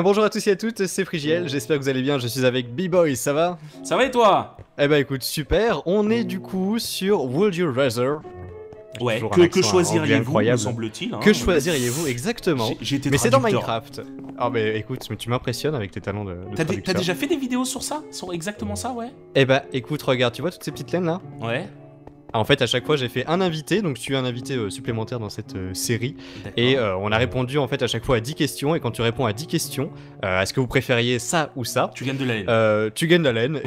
bien bonjour à tous et à toutes, c'est Frigiel, j'espère que vous allez bien, je suis avec B-Boy, ça va? Ça va et toi? Eh bah écoute, super, on est du coup sur Would You Rather. Ouais, que choisiriez-vous, me semble-t-il hein, que choisiriez-vous, exactement. Mais c'est dans Minecraft. Ah bah écoute, mais tu m'impressionnes avec tes talents de traducteur. T'as déjà fait des vidéos sur ça? Sur exactement ça, ouais. Eh bah écoute, regarde, tu vois toutes ces petites laines là? Ouais. En fait, à chaque fois, j'ai fait un invité, donc tu es un invité supplémentaire dans cette série. Et on a répondu en fait à chaque fois à 10 questions. Et quand tu réponds à 10 questions, est-ce que vous préfériez ça ou ça? Tu gagnes de la laine. Tu gagnes de la laine.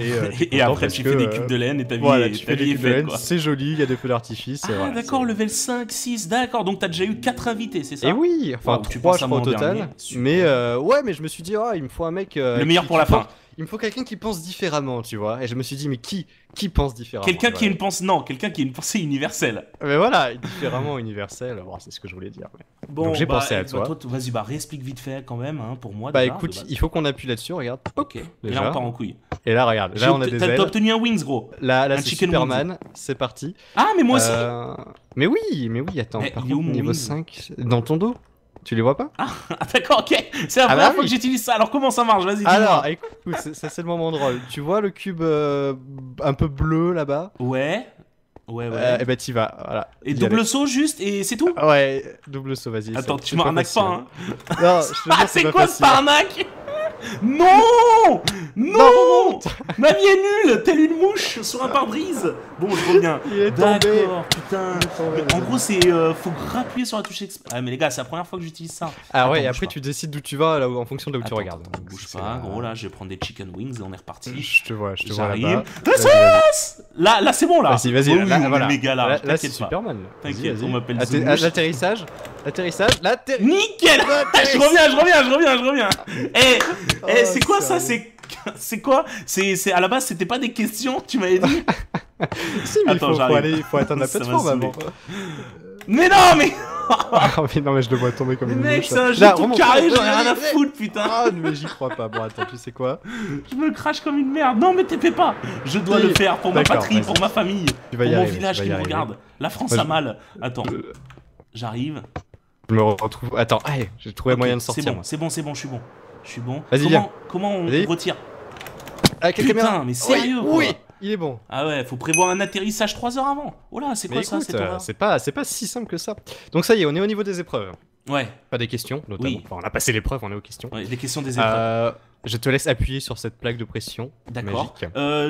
Et après, tu fais des cubes de laine et ta vie voilà, est faite. C'est joli, il y a des feux d'artifice. Ah voilà, d'accord, level 5, 6, d'accord. Donc, t'as déjà eu 4 invités, c'est ça? Et oui, enfin, wow, 3 je crois au total. Mais ouais, mais je me suis dit, oh, il me faut un mec. Le meilleur pour la fin. Il me faut quelqu'un qui pense différemment, tu vois. Et je me suis dit, mais qui pense différemment? Quelqu'un qui a une pensée, non, quelqu'un qui a une pensée universelle. Mais voilà, différemment universelle, bon, c'est ce que je voulais dire. Mais... Bon, donc j'ai pensé à toi. Vas-y, bah réexplique vite fait quand même, hein, pour moi. Bah déjà, écoute, il faut qu'on appuie là-dessus, regarde. Ok, déjà. Et là on part en couille. Et là, regarde, là on a des ailes. T'as obtenu un Wings, gros. Là c'est Superman, c'est parti. Ah, mais moi aussi. Mais oui, attends, par contre, niveau 5, dans ton dos. Tu les vois pas? Ah d'accord, ok. C'est la première fois que j'utilise ça, alors comment ça marche? Vas-y. Alors écoute, ça c'est le moment drôle. Tu vois le cube un peu bleu là-bas? Ouais. Et bah t'y vas, voilà. Et double saut juste, et c'est tout? Ouais, double saut, vas-y. Attends, tu m'arnaques pas, hein? Non, je te jure, c'est quoi ce arnaque? Non, ma vie est nulle, telle une mouche sur un pare-brise. Bon, je reviens. D'accord, putain. En gros, c'est faut appuyer sur la touche. Ah mais les gars, c'est la première fois que j'utilise ça. Ah ouais, et après tu décides d'où tu vas là, en fonction de où tu regardes. Bouge pas, gros. Là, je vais prendre des chicken wings et on est reparti. Je te vois là-bas. Là, c'est bon là. Vas-y, là, c'est Superman. T'inquiète, on m'appelle. L'atterrissage. Nickel. Je reviens. Eh, c'est quoi ça? C'est à la base, c'était pas des questions, tu m'avais dit. Si, mais attends, il faut atteindre la plateforme avant. Mais non, mais. mais je le vois tomber comme une mec, c'est un jeu tout carré, j'en ai rien à foutre, putain. Ah, mais j'y crois pas. Bon, attends, tu sais quoi? Je me crache comme une merde. Non, mais t'es pas. Je dois le faire pour ma patrie, pour ma famille, pour mon village qui me regarde. La France a mal. Attends, j'arrive. Je me retrouve. Attends, j'ai trouvé moyen de sortir. C'est bon, je suis bon. Vas-y, comment on retire? Avec la caméra. Putain, mais sérieux? Oui, il est bon. Ah ouais, faut prévoir un atterrissage 3 heures avant. Oh là, c'est quoi ça? C'est pas si simple que ça. Donc ça y est, on est au niveau des épreuves. Ouais. Pas des questions, notamment. Oui. Enfin, on a passé l'épreuve, on est aux questions. Ouais, les questions des épreuves. Je te laisse appuyer sur cette plaque de pression. D'accord.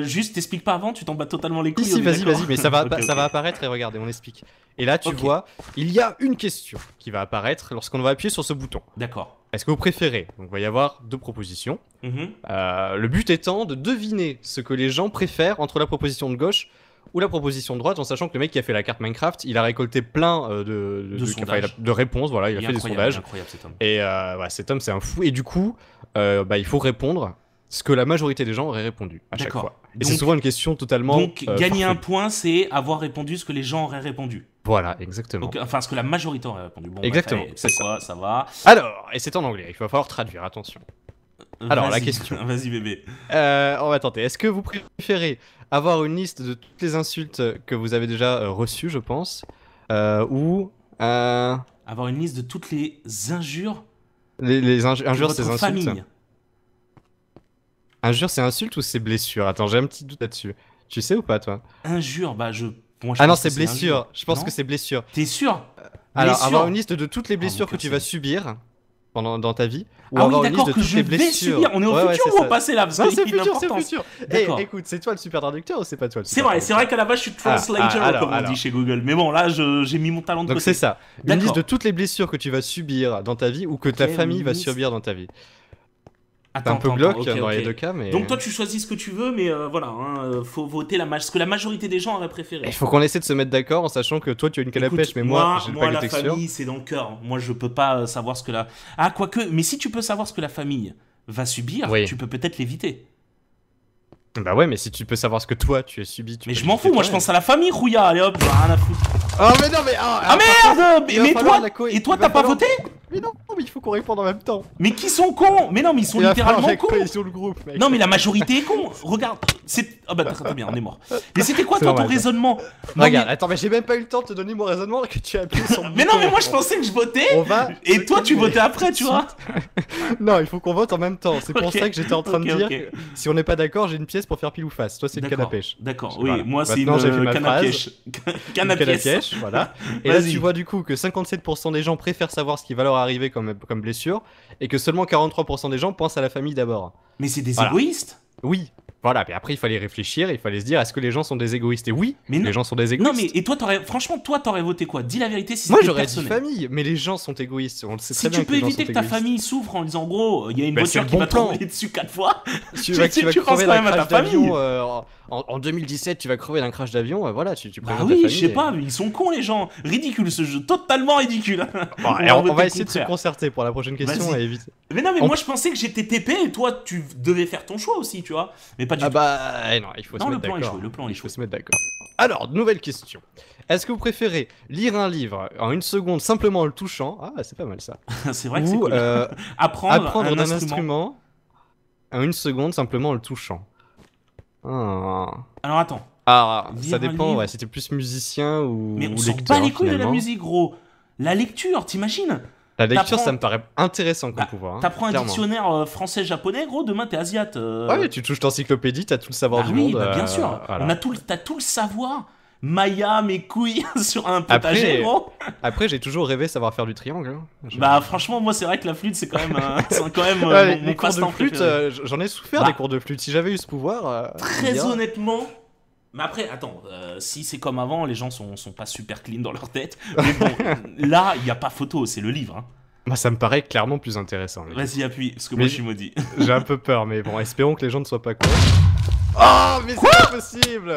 Juste, t'expliques pas avant, tu t'en bats totalement les couilles. Si, vas-y, mais ça va, ça va apparaître et regardez, on explique. Et là, tu vois, il y a une question qui va apparaître lorsqu'on va appuyer sur ce bouton. D'accord. Est-ce que vous préférez? Donc, il va y avoir 2 propositions. Le but étant de deviner ce que les gens préfèrent entre la proposition de gauche ou la proposition de droite, en sachant que le mec qui a fait la carte Minecraft, il a récolté plein de réponses. Voilà, il a fait des sondages. Incroyable, cet homme. Et voilà, cet homme, c'est un fou. Et du coup, il faut répondre ce que la majorité des gens auraient répondu à chaque fois. Et c'est souvent une question totalement. Donc, gagner un point, c'est avoir répondu ce que les gens auraient répondu. Voilà, exactement. Donc, enfin, ce que la majorité aurait répondu. Bon, exactement, c'est ça. Ça va. Alors, et c'est en anglais, il va falloir traduire, attention. Alors, la question. Vas-y, bébé. On va tenter. Est-ce que vous préférez avoir une liste de toutes les insultes que vous avez déjà reçues, je pense, ou avoir une liste de toutes les injures? Les injures, c'est insultes. Injures, c'est insultes ou c'est blessures? Attends, j'ai un petit doute là-dessus. Tu sais ou pas, toi? Injures, bah je... Moi, ah non, c'est blessure. Je pense que c'est blessure. T'es sûr? Alors, avoir une liste de toutes les blessures que tu vas subir pendant dans ta vie. Ou avoir une liste de toutes les blessures. On est au futur ou au passé là? Parce que c'est futur. Écoute, c'est toi le super traducteur ou c'est pas toi le super? C'est vrai qu'à la base, je suis translator comme on dit chez Google. Mais bon, là, j'ai mis mon talent de côté. Donc c'est ça. Une liste de toutes les blessures que tu vas subir dans ta vie ou que ta famille va subir dans ta vie. Attends, un peu glauque dans les 2 cas, mais... Donc toi tu choisis ce que tu veux, mais voilà, hein, faut voter ce que la majorité des gens auraient préféré. Il faut qu'on essaie de se mettre d'accord en sachant que toi tu as une canne à pêche, mais moi j'ai pas de texture. La famille c'est dans le cœur, moi je peux pas savoir ce que la... Ah quoique, mais si tu peux savoir ce que la famille va subir, tu peux peut-être l'éviter. Bah ouais, mais si tu peux savoir ce que toi tu as subi, tu... Mais je m'en fous, moi je pense à la famille, rouilla, allez hop, rien à foutre. Oh mais non mais... Ah merde! Mais toi, t'as pas voté? Mais non, mais il faut qu'on réponde en même temps. Mais qui sont cons? Mais non, mais ils sont littéralement cons. Le groupe, mec. Non, mais la majorité est con. Regarde, c'est... Ah bah très bien, on est mort. Mais c'était quoi toi, ton raisonnement? Non, regarde, mais... attends, mais j'ai même pas eu le temps de te donner mon raisonnement que tu as appuyé sur. Mais non, mais moi je pensais que je votais. Et toi tu votais après, tu vois. Non, il faut qu'on vote en même temps. C'est pour ça que j'étais en train de dire que si on n'est pas d'accord, j'ai une pièce pour faire pile ou face. Toi c'est une canne à pêche. D'accord, oui, moi c'est une canne à pêche. Canne à pêche, voilà. Et là tu vois du coup que 57% des gens préfèrent savoir ce qui va leur arriver comme blessure, et que seulement 43% des gens pensent à la famille d'abord. Mais c'est des égoïstes. Oui, voilà, mais après il fallait réfléchir, il fallait se dire est-ce que les gens sont des égoïstes? Et oui, mais les gens sont des égoïstes. Non mais, et toi, franchement, toi t'aurais voté quoi? Dis la vérité si c'est personnel. Moi j'aurais dit famille, mais les gens sont égoïstes, on le sait très bien. Si tu peux éviter que ta famille souffre en disant gros, il y a une voiture qui va te rouler dessus 4 fois, tu penses quand même à ta famille. En 2017, tu vas crever d'un crash d'avion, voilà, tu préviens ta famille. Ah oui, je sais pas, mais ils sont cons les gens. Ridicule ce jeu, totalement ridicule. Bon, et on va essayer de se concerter pour la prochaine question et éviter. Mais non, mais moi je pensais que j'étais TP et toi tu devais faire ton choix aussi, tu vois. Mais pas du tout. Ah bah non, il faut se mettre d'accord. Le plan est chaud, il faut se mettre d'accord. Alors, nouvelle question. Est-ce que vous préférez lire un livre en une seconde simplement en le touchant? Ah, c'est pas mal ça. C'est vrai que c'est cool. Apprendre un instrument en une seconde simplement en le touchant. Oh. Alors attends. Ah, ça dépend, ouais, si t'es plus musicien ou lecteur. Mais on s'en bat les couilles de la musique, gros. La lecture, t'imagines? La lecture, ça me paraît intéressant comme pouvoir. T'apprends un dictionnaire français-japonais, gros, demain t'es asiate. Ouais, tu touches l'encyclopédie, t'as tout le savoir du monde. Bah, bien sûr. Voilà. T'as tout le savoir. Maya, mes couilles sur un potager, gros. Après, j'ai toujours rêvé savoir faire du triangle. Hein. Bah, franchement, moi, c'est vrai que la flûte, c'est quand même, mon cours de flûte. J'en ai souffert des cours de flûte. Si j'avais eu ce pouvoir. Très honnêtement. Mais après, attends, si c'est comme avant, les gens sont pas super clean dans leur tête. Mais bon, là, il n'y a pas photo, c'est le livre. Hein. Moi, ça me paraît clairement plus intéressant. Vas-y, appuie, parce que moi, je suis maudit. J'ai un peu peur, mais bon, espérons que les gens ne soient pas cons. Oh, mais c'est pas possible!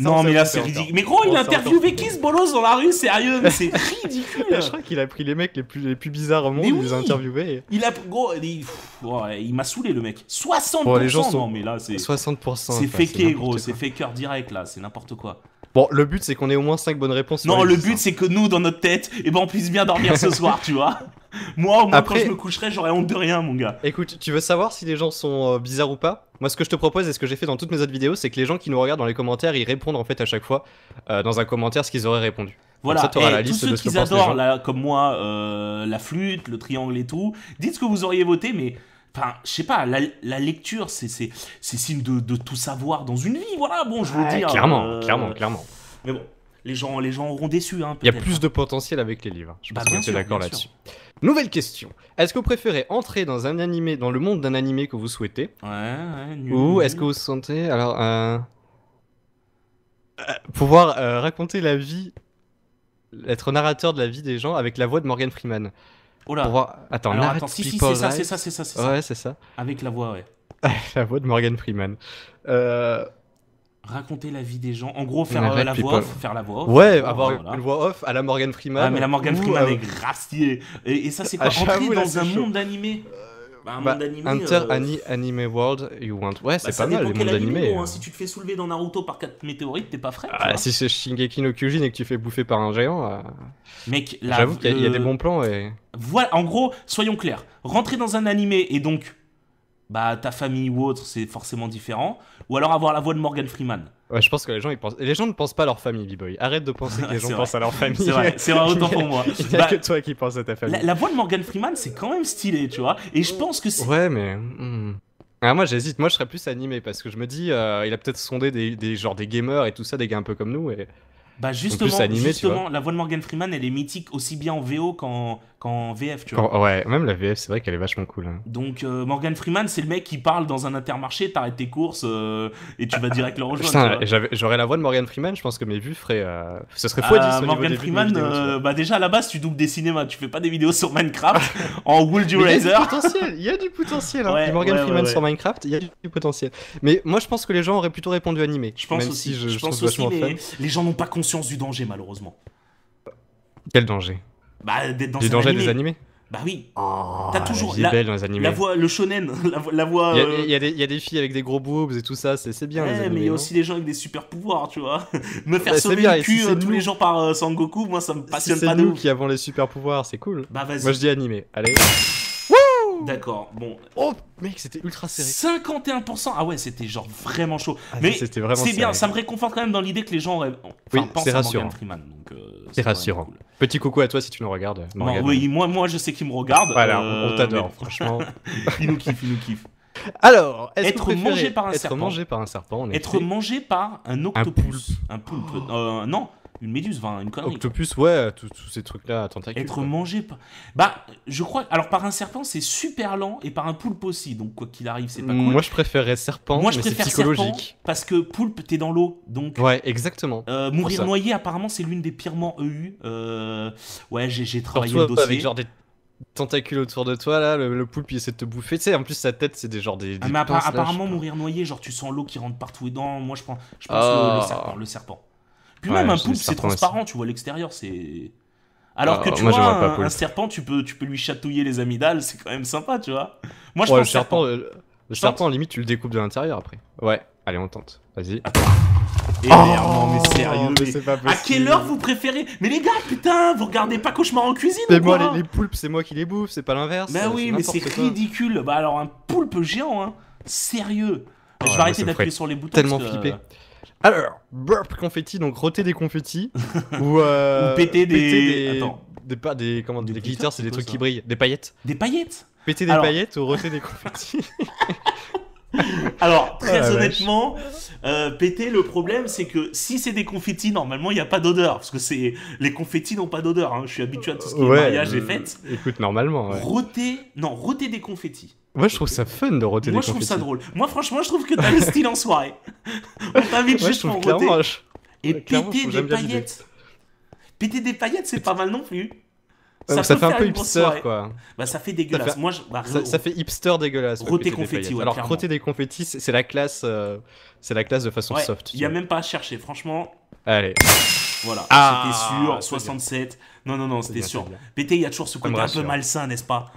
Non, mais là, c'est ridicule. Mais gros, il a interviewé qui, ce bolos, dans la rue? Sérieux, mais c'est ridicule! Je crois qu'il a pris les mecs les plus bizarres au monde, il les a interviewés. Gros, il m'a saoulé, le mec. 60%! Bon, les gens sont... Non, mais là, c'est... 60%. C'est faké, gros, c'est faker direct, là, c'est n'importe quoi. Bon, le but, c'est qu'on ait au moins 5 bonnes réponses. Non, le but, c'est que nous, dans notre tête, eh ben, on puisse bien dormir ce soir, tu vois. Moi, au moins, après, quand je me coucherai, j'aurais honte de rien, mon gars. Écoute, tu veux savoir si les gens sont bizarres ou pas? Moi, ce que je te propose et ce que j'ai fait dans toutes mes autres vidéos, c'est que les gens qui nous regardent dans les commentaires, ils répondent en fait à chaque fois dans un commentaire ce qu'ils auraient répondu. Voilà, ça, t'auras la liste tous ceux qui adorent, là, comme moi, la flûte, le triangle et tout, dites ce que vous auriez voté, mais... Enfin, je sais pas, la lecture, c'est signe de tout savoir dans une vie, voilà, bon, je veux dire... Clairement, clairement. Mais bon, les gens auront déçu, hein, peut-être. Il y a plus de potentiel avec les livres, je pense qu'on est d'accord là-dessus. Nouvelle question. Est-ce que vous préférez entrer dans un animé, dans le monde d'un animé que vous souhaitez? Ou est-ce que vous sentez, alors, pouvoir raconter la vie, être narrateur de la vie des gens avec la voix de Morgan Freeman? Oh là. Attends, alors, si, c'est ça. Ouais, c'est ça. Avec la voix, la voix de Morgan Freeman. Raconter la vie des gens. En gros, faire la voix off. Ouais, avoir une voix off à la Morgan Freeman. Ah, mais la Morgan Freeman est grave stylée. Et ça, c'est quoi? Entrer dans un monde d'animé. Bah, Anime World, you want. Ouais, c'est pas mal, le monde animé. Si tu te fais soulever dans Naruto par 4 météorites, t'es pas frais. Si c'est Shingeki no Kyojin et que tu fais bouffer par un géant. Mec, j'avoue qu'il y a des bons plans. Voilà, en gros, soyons clairs. Rentrer dans un animé et donc, bah, ta famille ou autre, c'est forcément différent. Ou alors avoir la voix de Morgan Freeman. Ouais, je pense que les gens, les gens ne pensent pas à leur famille, B-Boy. Arrête de penser que les gens pensent à leur famille. C'est vrai, autant pour moi. Il n'y a que toi qui penses à ta famille. La voix de Morgan Freeman, c'est quand même stylé, tu vois. Et je pense que c'est... Ouais, mais... Ah, moi, j'hésite. Moi, je serais plus animé parce que je me dis, il a peut-être sondé des gamers et tout ça, des gars un peu comme nous. Et... Bah justement, la voix de Morgan Freeman, elle est mythique aussi bien en VO qu'en VF, tu vois. Ouais, même la VF, c'est vrai qu'elle est vachement cool. Hein. Donc Morgan Freeman, c'est le mec qui parle dans un Intermarché, t'arrêtes tes courses et tu vas direct le rejoindre. J'aurais la voix de Morgan Freeman, je pense que mes vues feraient... Ce serait fou à 10 Morgan Freeman, vidéos, bah déjà à la base, tu doubles des cinémas, tu fais pas des vidéos sur Minecraft en Would You Rather. Il y a du potentiel, hein. Morgan Freeman sur Minecraft, il y a du potentiel. Mais moi, je pense que les gens auraient plutôt répondu animé. Je pense aussi, les gens n'ont pas conscience du danger, malheureusement. Quel danger? Bah, d'être dans un animé. Du danger des animés. Bah oui. Oh, t'as toujours la voix, le shonen, la voix. Il y a des filles avec des gros boobs et tout ça, c'est bien. Ouais, les animés, mais il y a aussi des gens avec des super pouvoirs, tu vois. Me faire sauver le cul tous les jours par Sangoku, moi ça me passionne pas. C'est nous qui avons les super pouvoirs, c'est cool. Bah vas-y. Moi je dis animé. Allez. D'accord, bon. Oh, mec, c'était ultra serré. 51%. Ah ouais, c'était genre vraiment chaud. Ah, mais c'est bien, ça me réconforte quand même dans l'idée que les gens rêvent. Enfin, oui, c'est rassurant. C'est rassurant. Cool. Petit coucou à toi si tu nous regardes. Non, oui, moi je sais qu'il me regarde. Voilà, on t'adore, mais... franchement. Il nous kiffe, il nous kiffe. Alors, être mangé par un serpent. Être mangé par un serpent. Être mangé par un octopus. Un poulpe. Non, une méduse, une connerie. Octopus, ouais, tous ces trucs-là, tentacules. Être mangé par... Bah, je crois... Alors, par un serpent, c'est super lent, et par un poulpe aussi, donc quoi qu'il arrive, c'est pas cool. Moi, je préférerais serpent, mais c'est psychologique. Moi, je préfère serpent, parce que poulpe, t'es dans l'eau, donc... Ouais, exactement. Mourir noyé, apparemment, c'est l'une des purement EU. Ouais, j'ai travaillé le dossier. Avec genre des tentacules autour de toi, là, le poulpe, il essaie de te bouffer. Tu sais, en plus, sa tête, c'est des genre des... Ah, mais apparemment, mourir noyé, genre, tu sens l'eau qui rentre partout dedans. Moi, je pense le serpent. Puis même un poulpe c'est transparent, tu vois l'extérieur, c'est... Alors que tu vois un serpent, tu peux lui chatouiller les amygdales, c'est quand même sympa, tu vois. Moi je pense le serpent, limite tu le découpes de l'intérieur après. Ouais, allez on tente, vas-y. Et merde, non mais sérieux, mais à quelle heure vous préférez? Mais les gars, putain, vous regardez pas Cauchemar en cuisine? Mais moi les poulpes, c'est moi qui les bouffe, c'est pas l'inverse. Bah oui, mais c'est ridicule. Bah alors un poulpe géant, hein, sérieux. Je vais arrêter d'appuyer sur les boutons. Tellement flippé. Alors, burp confetti, donc roter des confettis ou péter des... Attends. Des glitters, c'est des trucs qui brillent. Des paillettes. Des paillettes. Péter des paillettes ou roter des confettis. Alors, très honnêtement, péter, le problème, c'est que si c'est des confettis, normalement, il n'y a pas d'odeur. Parce que les confettis n'ont pas d'odeur. Hein. Je suis habitué à tout ce qui est mariage et fêtes. Écoute, normalement, ouais. Roter des confettis. Moi, je trouve ça fun de roter des confettis. Moi, je trouve ça drôle. Moi, franchement, je trouve que t'as le style en soirée. On t'invite juste pour roter. Et péter des paillettes. Péter des paillettes, c'est pas mal non plus. Ça fait un peu hipster, quoi. Bah, ça fait dégueulasse. Ça fait, ça fait hipster dégueulasse. Roter confetti, ouais. Alors, roter des confettis, c'est la classe de façon soft. Il n'y a même pas à chercher, franchement. Allez. Voilà, c'était sûr. 67. Non, non, non, c'était sûr. Péter, il y a toujours ce côté un peu malsain, n'est-ce pas?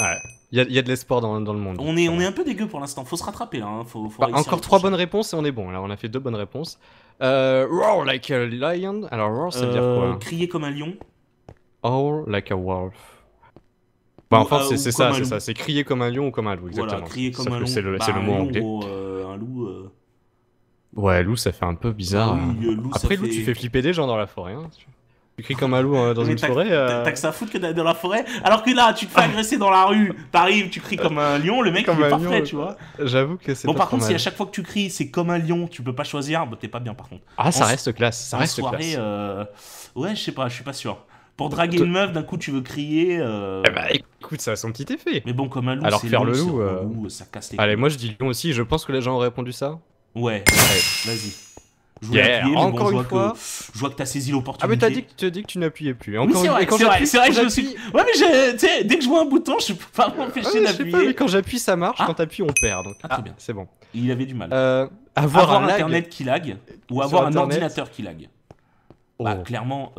Ouais. Il y a de l'espoir dans le monde. On est un peu dégueu pour l'instant, faut se rattraper là. Hein. Faut encore 3 bonnes réponses et on est bon. Alors on a fait 2 bonnes réponses. Roar like a lion. Alors roar ça veut dire quoi hein? Crier comme un lion. Howl like a wolf. Bah enfin c'est ça, c'est ça. C'est crier comme un lion ou comme un loup, exactement. Voilà, crier comme un loup. C'est le mot anglais. Un loup. Ouais, loup ça fait un peu bizarre. Loup, après loup tu fais flipper des gens dans la forêt. Hein. Tu cries comme un loup dans une forêt. T'as que ça à foutre que dans la forêt. Alors que là, tu te fais agresser dans la rue. T'arrives, tu cries comme un lion. Le mec, il est parfait, tu vois. J'avoue que c'est. Bon, par contre, si à chaque fois que tu cries, c'est comme un lion, tu peux pas choisir, bah t'es pas bien par contre. Ah, ça reste classe. Ça reste classe. En soirée, ouais, je sais pas, je suis pas sûr. Pour draguer une meuf, d'un coup, tu veux crier. Eh bah, écoute, ça a son petit effet. Mais bon, comme un loup, alors faire le loup, ça casse les. Allez, moi, je dis lion aussi. Je pense que les gens ont répondu ça. Ouais. Vas-y. Encore une fois, je vois que t'as saisi l'opportunité. Ah mais t'as dit que tu n'appuyais plus. Oui, c'est vrai, que je me suis... Ouais mais tu sais, dès que je vois un bouton, je peux pas m'empêcher d'appuyer. Quand j'appuie ça marche, quand t'appuies on perd. Ah très bien, c'est bon. Il avait du mal. Avoir un internet qui lag ou avoir un ordinateur qui lag. Bah clairement,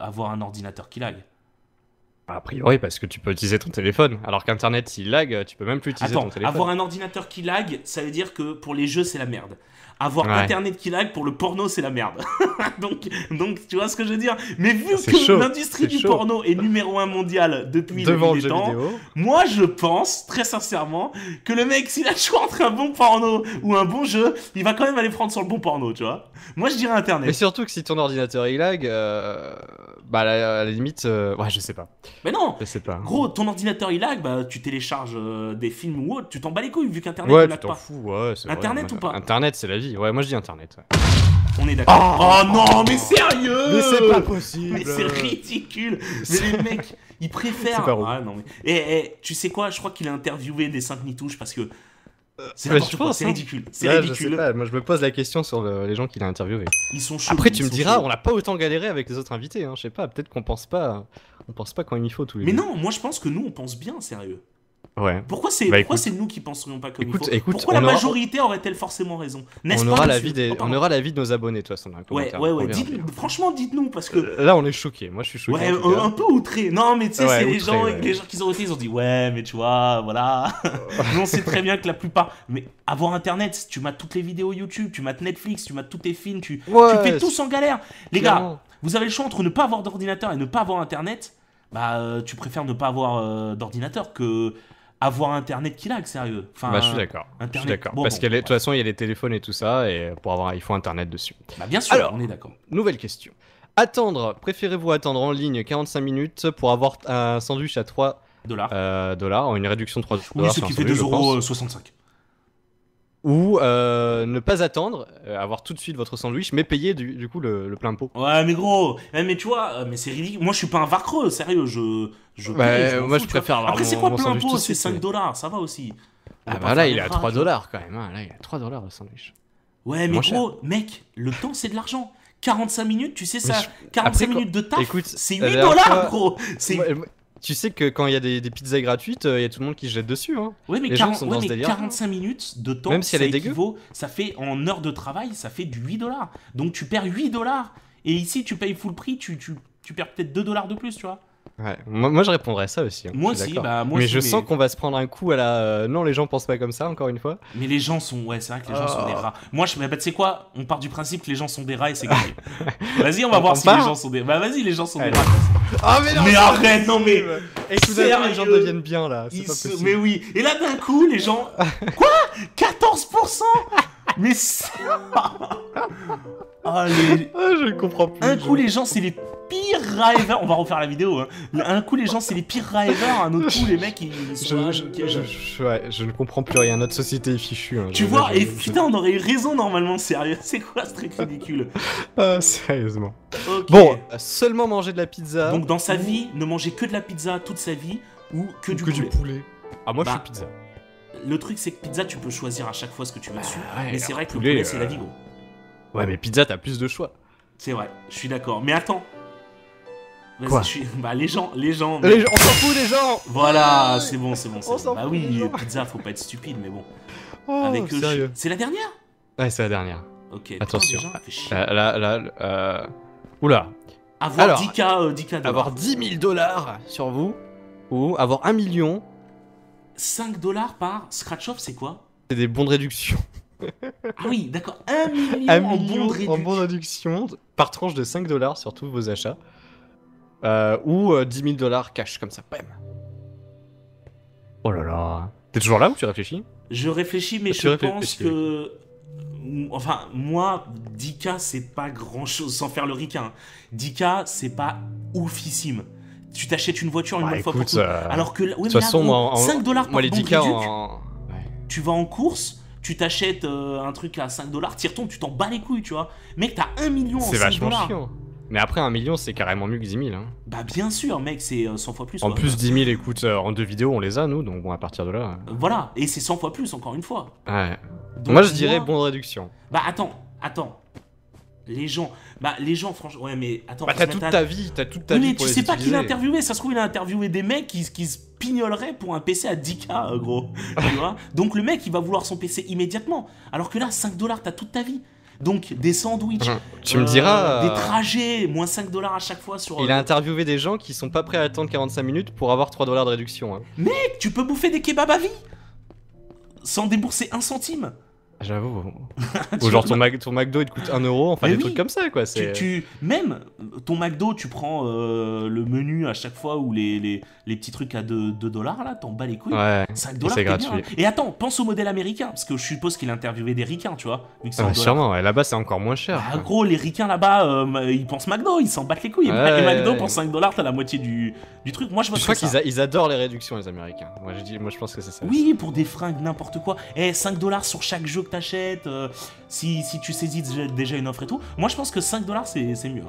avoir un ordinateur qui lag. A priori parce que tu peux utiliser ton téléphone. Alors qu'internet s'il lag, tu peux même plus utiliser ton téléphone. Avoir un ordinateur qui lag, ça veut dire que pour les jeux c'est la merde. Avoir internet qui lag pour le porno c'est la merde. donc tu vois ce que je veux dire. Mais vu que l'industrie du porno est numéro 1 mondial depuis des temps, moi je pense très sincèrement que le mec s'il a le choix entre un bon porno ou un bon jeu, il va quand même aller prendre sur le bon porno, tu vois. Moi je dirais internet. Et surtout que si ton ordinateur il lag, bah à la limite, ouais je sais pas. Mais non, je sais pas. Gros, ton ordinateur il lag, bah tu télécharges des films ou autre, tu t'en bats les couilles vu qu'internet il lag pas. Ouais, c'est internet vrai, ou pas? Internet c'est la vie. Ouais, moi je dis internet. Ouais. On est d'accord. Oh non, mais sérieux! Mais c'est pas possible! Mais c'est ridicule! Mais les mecs, ils préfèrent. Ah non, mais. Eh, tu sais quoi? Je crois qu'il a interviewé des 5 nitouches parce que. C'est ridicule. C'est ridicule. Je sais pas, moi je me pose la question sur les gens qu'il a interviewés. Ils sont chauds. Après tu me diras, on n'a pas autant galéré avec les autres invités. Hein. Je sais pas, peut-être qu'on pense pas quand il faut tous les. Mais non, moi je pense que nous on pense bien, sérieux. Ouais. Pourquoi c'est nous qui penserions pas comme il faut pourquoi la majorité aurait-elle forcément raison? On aura l'avis de nos abonnés, de toute façon. Ouais. Franchement, dites-nous, parce que... Là, on est choqués. Moi, je suis choqué. Ouais, un peu outré. Non, mais tu sais, c'est les gens qui ont voté, ils ont dit, ouais, mais tu vois, voilà. On sait très bien que la plupart... Mais avoir Internet, tu mates toutes les vidéos YouTube, tu mates Netflix, tu mates tous tes films, tu fais tous en galère. Les gars, vous avez le choix entre ne pas avoir d'ordinateur et ne pas avoir Internet. Bah, tu préfères ne pas avoir d'ordinateur que... avoir Internet qui lag, sérieux. Enfin, bah, je suis d'accord. Bon, parce que de toute façon, il y a les téléphones et tout ça, et pour avoir, il faut Internet dessus. Bah, bien sûr, alors, on est d'accord. Nouvelle question. Attendre, préférez-vous attendre en ligne 45 minutes pour avoir un sandwich à 3 $, une réduction de 3 $? Oui, ce qui fait 2,65 €. Ou ne pas attendre, avoir tout de suite votre sandwich, mais payer du coup le plein pot. Ouais, mais gros, mais tu vois, mais c'est ridicule. Moi, je suis pas un varcreux, sérieux. Je préfère avoir. Après, c'est quoi plein pot? C'est 5 $, ça va aussi. Ah bah là, il est à 3 $ quand même. Hein. Là, il est à 3 $ le sandwich. Ouais, mais gros, mec, le temps, c'est de l'argent. 45 minutes, tu sais ça. 45 minutes de taf, c'est 8 $, gros. Tu sais que quand il y a des pizzas gratuites, il y a tout le monde qui se jette dessus. Hein. Oui, mais, 45 minutes de temps, même si ça équivaut, ça fait en heure de travail, ça fait du 8 $. Donc tu perds 8 $. Et ici, tu payes full prix, tu perds peut-être 2 $ de plus, tu vois. Ouais, moi je répondrais à ça aussi. Hein. Moi aussi, bah moi je sens qu'on va se prendre un coup à la... Non, les gens pensent pas comme ça, encore une fois. Mais les gens sont... Ouais, c'est vrai que les gens sont des rats. Moi, je me répète, c'est quoi? On part du principe que les gens sont des rats et c'est gagné. Vas-y, on va voir si les gens sont des... Bah vas-y, les gens sont des rats. Ah mais non, mais arrête, non mais... Et tout à l'heure, les gens deviennent bien là, c'est pas possible. Mais oui, et là d'un coup, les gens... Quoi? 14%? Mais ça... Je comprends plus. Un coup, les gens, c'est les pires rêveurs. On va refaire la vidéo. Hein. Un coup, les gens, c'est les pires rêveurs. Un autre coup, les mecs, ils sont je ne comprends plus rien. Notre société est fichue. Hein. Tu vois, et putain, on aurait eu raison normalement, sérieux. C'est quoi ce truc ridicule? Sérieusement. Okay. Bon, seulement manger de la pizza. Donc, dans sa vie, ne manger que de la pizza toute sa vie ou que du poulet. Ah, moi, je suis pizza. Le truc, c'est que pizza, tu peux choisir à chaque fois ce que tu veux dessus. Mais c'est vrai que le poulet, c'est la vie, gros. Ouais, mais pizza, t'as plus de choix. C'est vrai, je suis d'accord. Mais attends. Quoi? Bah, les gens. Mais... On s'en fout des gens. Voilà, c'est bon, c'est bon. Bah oui, pizza, faut pas être stupide, mais bon. Oh, avec sérieux. C'est la dernière? Ouais, c'est la dernière. Ok, attention. Putain, déjà, Oula. Avoir alors, 10 000 $. Avoir 10 000 $ sur vous ou avoir 1 million. 5 $ par scratch-off, c'est quoi? C'est des bons de réduction. Ah oui, d'accord, 1 million en bon de réduction par tranche de 5 $ sur tous vos achats. Ou 10 000 $ cash, comme ça, bam. Oh là là. T'es toujours là ou tu réfléchis? Je réfléchis, mais je pense que... Enfin, moi, 10 000 $ c'est pas grand-chose, sans faire le ricain. 10 000 $ c'est pas oufissime. Tu t'achètes une voiture une bonne fois pour tout. Alors que... Ouais, de toute façon, moi, 5 $ par bon réduction, tu vas en course... Tu t'achètes un truc à 5 $, t'y retombes, tu t'en bats les couilles, tu vois. Mec, t'as 1 million en 5 $. C'est vachement chiant. Mais après, 1 million, c'est carrément mieux que 10 000. Hein. Bah, bien sûr, mec, c'est 100 fois plus. En plus, 10 000, écoute, en deux vidéos, on les a, nous, donc bon, à partir de là. Voilà, et c'est 100 fois plus, encore une fois. Ouais. Donc, moi, je dirais bon de réduction. Bah, attends. Les gens, franchement, ouais, mais attends. Bah, t'as toute ta vie. Mais tu sais pas qui l'a interviewé, ça se trouve, il a interviewé des mecs qui se pignoleraient pour un PC à 10 000, gros. Tu vois? Donc, le mec, il va vouloir son PC immédiatement. Alors que là, 5 $, t'as toute ta vie. Donc, des sandwichs, tu me diras, des trajets, moins 5 $ à chaque fois sur... Il a interviewé des gens qui sont pas prêts à attendre 45 minutes pour avoir 3 $ de réduction. Hein. Mec, tu peux bouffer des kebabs à vie sans débourser 1 centime. J'avoue. Genre ton McDo il te coûte 1 €, enfin des trucs comme ça quoi. Même ton McDo, tu prends le menu à chaque fois ou les petits trucs à 2 $ là, t'en bats les couilles. Ouais, 5 $, c'est gratuit. Bien, hein. Et attends, pense au modèle américain, parce que je suppose qu'il a interviewé des ricains, tu vois. Vu que sûrement, ouais, là-bas c'est encore moins cher. Bah, gros, les ricains là-bas, ils pensent McDo, ils s'en battent les couilles. Ouais, et McDo pour 5 $, t'as la moitié du truc. Moi je crois qu'ils adorent les réductions, les Américains. Moi je pense que c'est ça. Oui, pour des fringues, n'importe quoi. Eh, 5 $ sur chaque jeu que t'achètes, si tu saisis déjà une offre et tout. Moi je pense que 5 $ c'est mieux.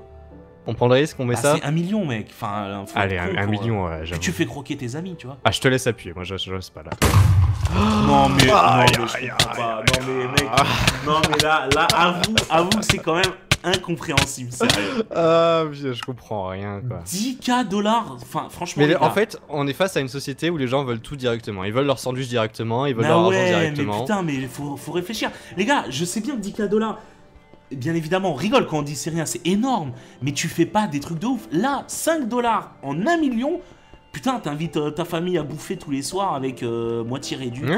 On prend le risque, on met ça. C'est 1 million, mec. Enfin, allez, 1 million. Puis tu fais croquer tes amis, tu vois. Ah, je te laisse appuyer, moi je reste pas là. Non, mais. Non, mais mec. Non, mais là, avoue que c'est quand même incompréhensible, sérieux. Ah, je comprends rien, quoi. 10 000 $, enfin, franchement. Mais en fait, on est face à une société où les gens veulent tout directement. Ils veulent leur sandwich directement, ils veulent leur argent directement. Mais putain, mais faut réfléchir. Les gars, je sais bien que 10 000 $, bien évidemment, on rigole quand on dit c'est rien, c'est énorme. Mais tu fais pas des trucs de ouf. Là, 5 $ en 1 million. Putain, t'invites ta famille à bouffer tous les soirs avec moitié réduite.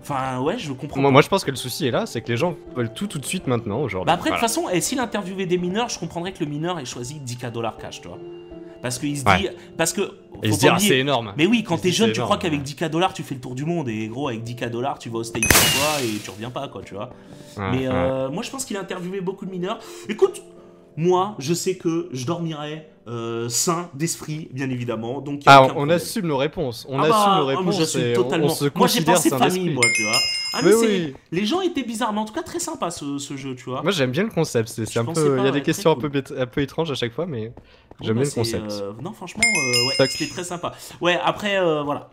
Enfin, ouais, je comprends. Moi, je pense que le souci est là, c'est que les gens veulent tout de suite maintenant aujourd'hui. Bah, après, de toute façon, s'il interviewait des mineurs, je comprendrais que le mineur ait choisi 10 000 $ cash, tu vois. Parce qu'il se dit. Parce que. Il se dit, ah, c'est énorme. Mais oui, quand t'es jeune, tu crois qu'avec 10 000 $ tu fais le tour du monde. Et gros, avec 10 000 $, tu vas au States une fois et tu reviens pas, quoi, tu vois. Mais moi, je pense qu'il a interviewé beaucoup de mineurs. Écoute, moi, je sais que je dormirais. Sain d'esprit, bien évidemment. Donc, on assume nos réponses. On assume nos réponses. Totalement. Moi, j'ai pensé famille, moi, tu vois. Ah, mais oui. Les gens étaient bizarres, mais en tout cas très sympa ce jeu, tu vois. Moi, j'aime bien le concept. C'est un peu. Il y a des questions un peu étranges à chaque fois, mais j'aime bien le concept. Non, franchement, ouais, c'était très sympa. Ouais, après, voilà.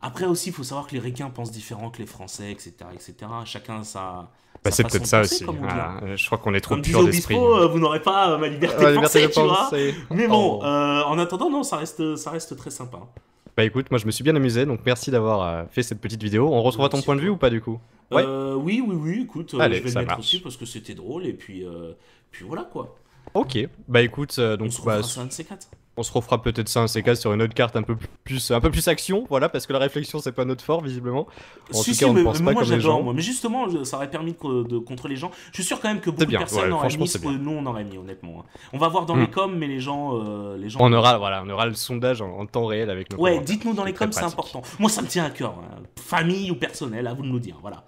Après aussi, il faut savoir que les Ricains pensent différent que les Français, etc., etc. Chacun sa. Bah c'est peut-être ça aussi, je crois qu'on est trop pur d'esprit. Vous n'aurez pas ma liberté de penser, tu vois. Mais bon, en attendant, non, ça reste très sympa. Bah écoute, moi je me suis bien amusé, donc merci d'avoir fait cette petite vidéo. On retrouvera ton point de vue ou pas du coup? Oui, écoute, allez, je vais le mettre aussi parce que c'était drôle et puis, voilà quoi. Ok, bah écoute, donc... On se refera peut-être ça un C4 sur une autre carte un peu plus action, voilà, parce que la réflexion c'est pas notre fort visiblement. En tout cas, on ne pense pas comme les gens. Mais justement, ça aurait permis de contrôler les gens. Je suis sûr quand même que beaucoup de personnes n'auraient mis ce que nous on aurait mis, honnêtement. On va voir dans les coms, mais les gens. On aura le sondage en temps réel avec nos. Ouais, dites-nous dans les coms, c'est important. Moi, ça me tient à cœur, famille ou personnel, à vous de nous dire, voilà.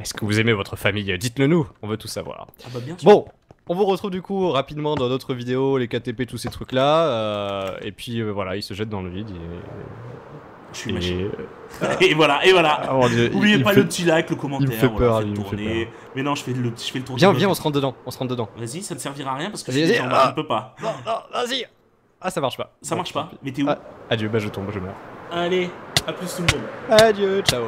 Est-ce que vous aimez votre famille? Dites-le nous, on veut tout savoir. Ah bah bien sûr. Bon. On vous retrouve du coup rapidement dans d'autres vidéos, les KTP, tous ces trucs là, et puis voilà, ils se jettent dans le vide. Je suis machine. Et voilà. Oh, oubliez pas le petit like, le commentaire, il me fait peur, voilà, tourner. Mais non, je fais le tour. Viens, on se rentre dedans. Vas-y, ça ne servira à rien parce que je ne peux pas. Non, vas-y. Ah, ça marche pas. Ça marche pas. Mais t'es où? Adieu, bah je tombe, je meurs. Allez, à plus tout le monde. Adieu, ciao.